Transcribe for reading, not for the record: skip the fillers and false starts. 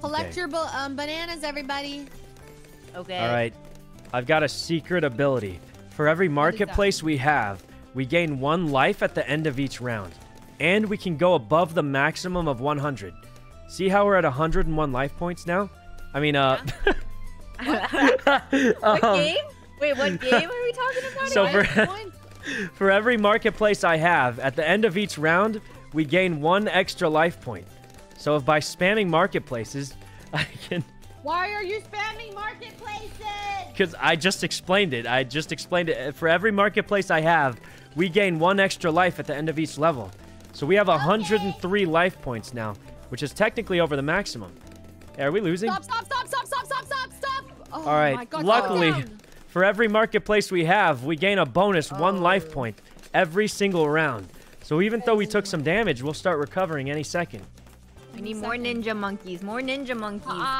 Collect your bananas, everybody. Okay. All right. I've got a secret ability. For every marketplace we have, we gain 1 life at the end of each round. And we can go above the maximum of 100. See how we're at 101 life points now? I mean, what game? Wait, what game are we talking about? So for every marketplace I have, at the end of each round, we gain 1 extra life point. So if by spamming marketplaces, I can... Why are you spamming marketplaces? Because I just explained it. I just explained it. For every marketplace I have, we gain 1 extra life at the end of each level. So we have 103 life points now, which is technically over the maximum. Are we losing? Stop, stop, stop, stop, stop, stop, stop, stop. Oh, all right. My God, luckily, for every marketplace we have, we gain a bonus 1 life point every single round. So even though we took some damage, we'll start recovering any second. We need more ninja monkeys. More ninja monkeys.